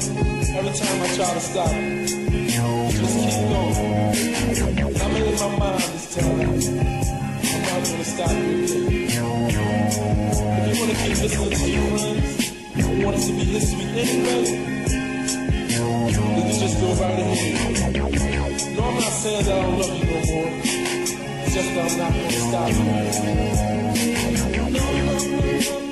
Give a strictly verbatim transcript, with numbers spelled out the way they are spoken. Every time I try to stop it, just keep going. I'm in my mind this time. I'm not gonna stop you. If you wanna keep listening to your friends, you want it to be history anyway, you can just go right ahead. No, I'm not saying that I don't love you no more. It's just that I'm not gonna stop you. No, no, no, no.